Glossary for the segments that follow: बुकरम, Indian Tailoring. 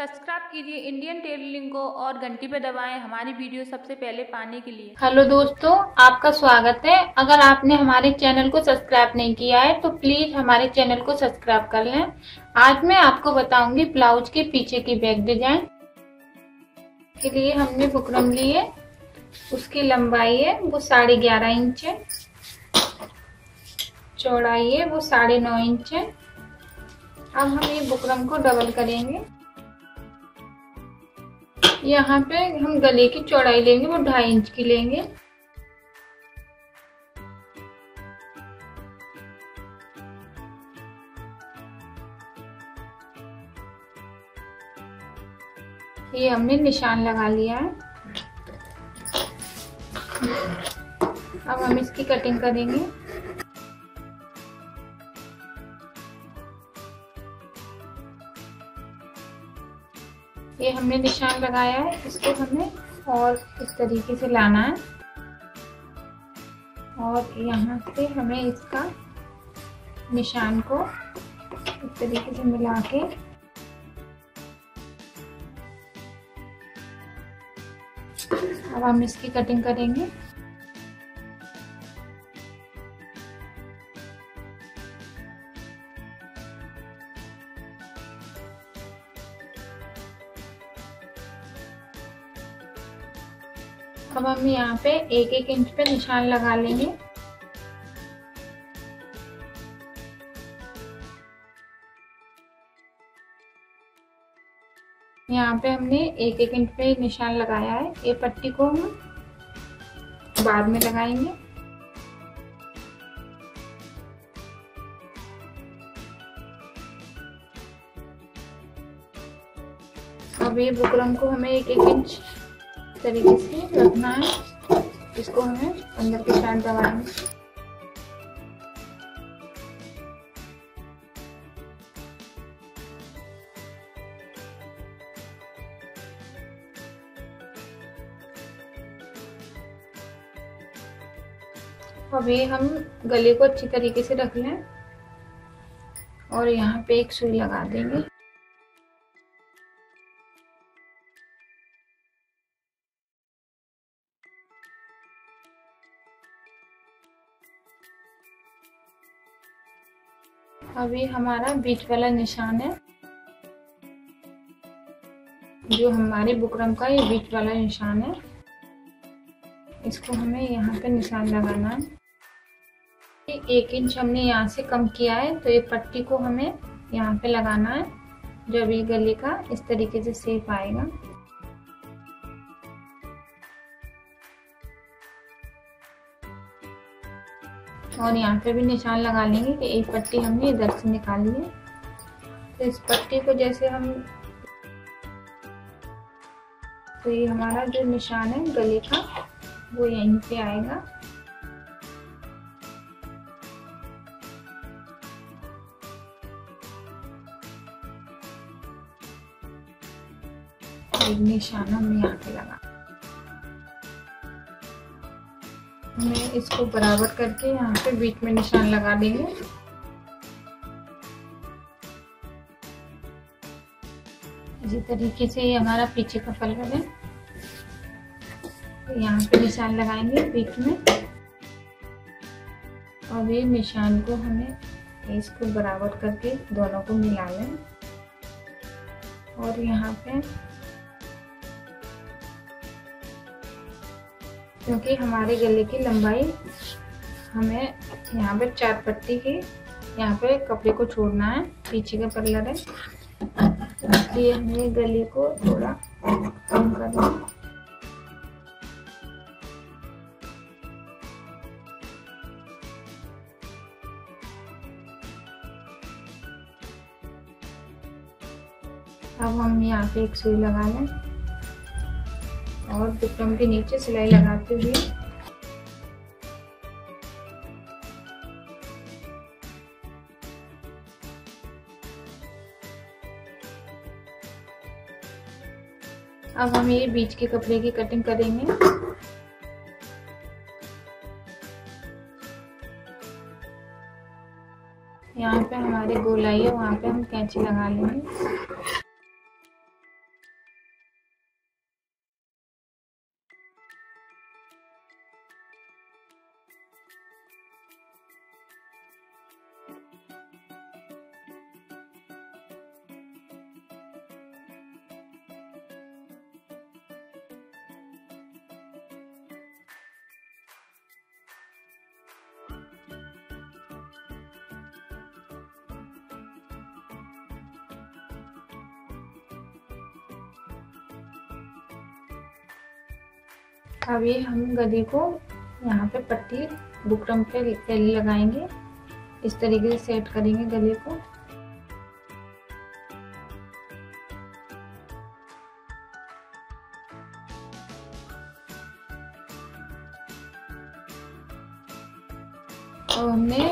Subscribe कीजिए Indian tailoring को और घंटी पे दबाएं हमारी वीडियो सबसे पहले पाने के लिए। हेलो दोस्तों, आपका स्वागत है। अगर आपने हमारे चैनल को सब्सक्राइब नहीं किया है तो प्लीज हमारे चैनल को सब्सक्राइब कर लें। आज मैं आपको बताऊंगी ब्लाउज के पीछे की बैक डिजाइन के लिए हमने बुकरम ली है। उसकी लंबाई है वो 11.5 इंच है, चौड़ाई है वो 9.5 इंच है। अब हम ये बुकरम को डबल करेंगे। यहाँ पे हम गले की चौड़ाई लेंगे, वो 2.5 इंच की लेंगे। ये हमने निशान लगा लिया है। अब हम इसकी कटिंग करेंगे। ये हमने निशान लगाया है, इसको हमें और इस तरीके से लाना है और यहाँ से हमें इसका निशान को इस तरीके से मिला के अब हम इसकी कटिंग करेंगे। अब हम यहाँ पे 1-1 इंच पे निशान लगा लेंगे। यहाँ पे हमने 1-1 इंच पे निशान लगाया है। ये पट्टी को हम बाद में लगाएंगे। अब ये बुकरम को हमें 1-1 इंच तरीके से रखना है। इसको हमें अंदर के साइड दबाएंगे। अभी हम गले को अच्छी तरीके से रख लें और यहाँ पे एक सुई लगा देंगे। अभी हमारा बीच वाला निशान है, जो हमारे बुकरम का ये बीच वाला निशान है, इसको हमें यहाँ पे निशान लगाना है। 1 इंच हमने यहाँ से कम किया है तो ये पट्टी को हमें यहाँ पे लगाना है। जब ये गले का इस तरीके से शेप आएगा, और यहाँ पे भी निशान लगा लेंगे कि एक पट्टी हमने इधर से निकाली है। तो इस पट्टी को जैसे हम, तो ये हमारा जो निशान है गले का वो यहीं पे आएगा। एक निशान हमने यहाँ पे लगा, हमें इसको बराबर करके यहाँ पे बीच में निशान लगा देंगे। इसी तरीके से ये हमारा पीछे का पल्ला है, यहाँ पे निशान लगाएंगे बीच में। और ये निशान को हमें इसको बराबर करके दोनों को मिला लें। और यहाँ पे क्योंकि हमारे गले की लंबाई हमें यहाँ पे 4 पट्टी की यहाँ पे कपड़े को छोड़ना है, पीछे का पल्ला है, इसलिए हमें गले को थोड़ा कम करना है। अब हम यहाँ पे एक सुई लगा लें और बुकरम के नीचे सिलाई लगाते हुए अब हम ये बीच के कपड़े की कटिंग करेंगे। यहाँ पे हमारे गोलाई है, वहाँ पे हम कैंची लगा लेंगे। अब ये हम गले को यहाँ पे पट्टी बुकरम पे पहले लगाएंगे, इस तरीके से सेट करेंगे गले को। और हमने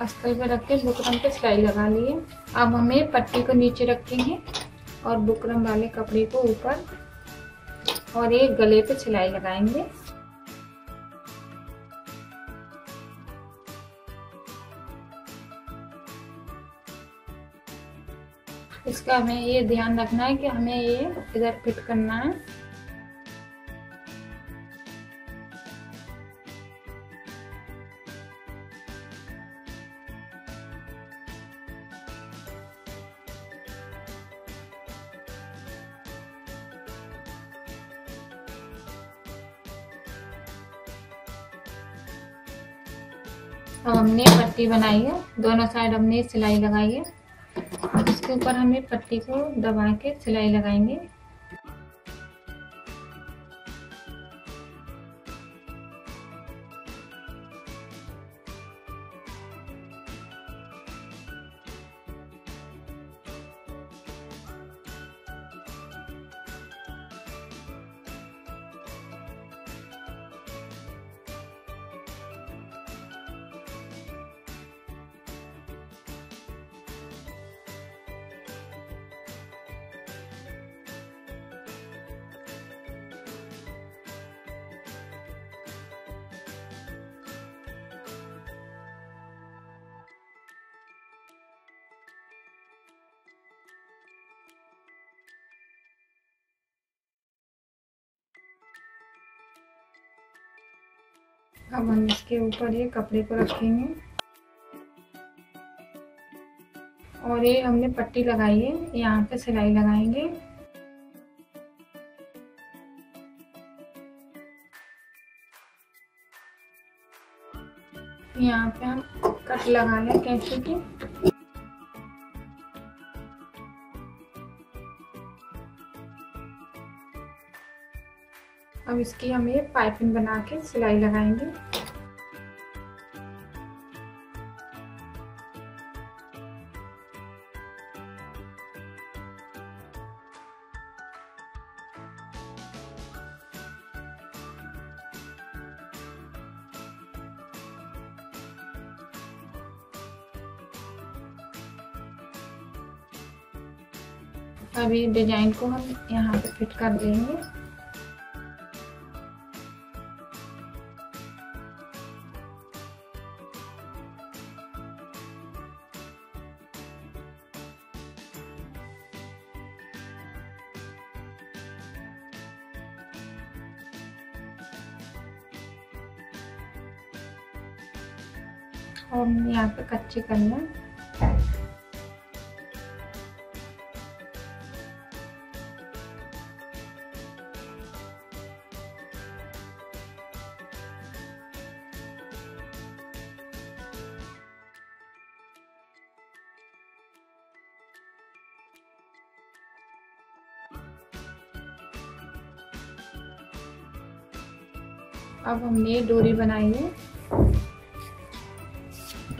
अस्तर पे रख के बुकरम पे सिलाई लगा ली है। अब हमें पट्टी को नीचे रखेंगे और बुकरम वाले कपड़े को ऊपर और एक गले पे सिलाई लगाएंगे। इसका हमें ये ध्यान रखना है कि हमें ये इधर फिट करना है। अब हमने पट्टी बनाई है, दोनों साइड हमने सिलाई लगाई है और इसके ऊपर हमें पट्टी को दबा के सिलाई लगाएंगे। अब हम इसके ऊपर ये कपड़े को रखेंगे और ये हमने पट्टी लगाई है, यहाँ पे सिलाई लगाएंगे। यहाँ पे हम कट लगा लें कैंची की। अब इसकी हम ये पाइपिंग बना के सिलाई लगाएंगे। अब ये डिजाइन को हम यहाँ पे फिट कर देंगे। और हमने यहाँ पे कच्चे करना है। अब हमने डोरी बनाई है,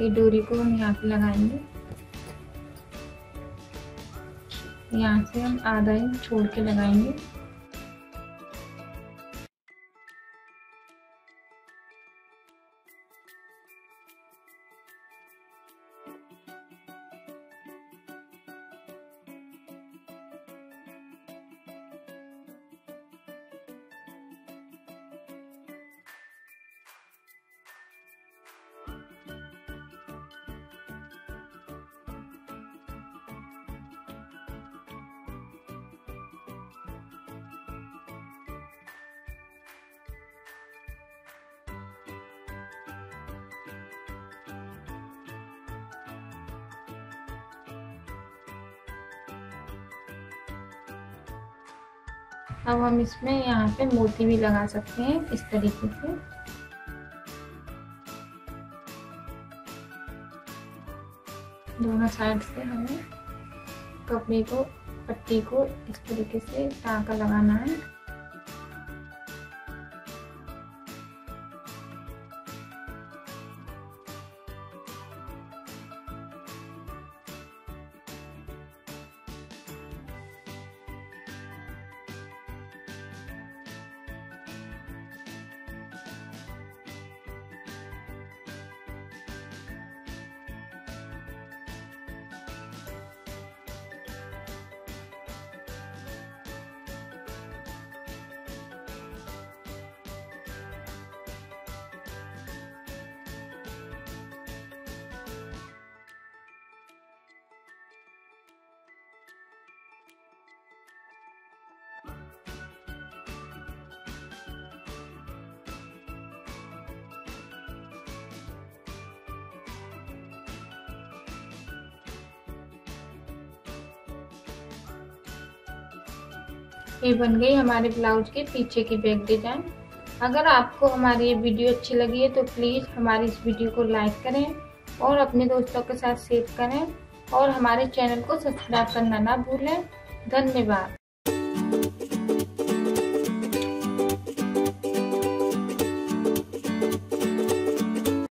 ये डोरी को हम यहाँ पे लगाएंगे। यहाँ से हम आधा इंच छोड़ के लगाएंगे। अब हम इसमें यहाँ पे मोती भी लगा सकते हैं इस तरीके से। दोनों साइड से हमें कपड़े को पट्टी को इस तरीके से टांका लगाना है। ये बन गई हमारे ब्लाउज के पीछे की बैक डिजाइन। अगर आपको हमारी ये वीडियो अच्छी लगी है तो प्लीज़ हमारी इस वीडियो को लाइक करें और अपने दोस्तों के साथ शेयर करें और हमारे चैनल को सब्सक्राइब करना ना भूलें। धन्यवाद।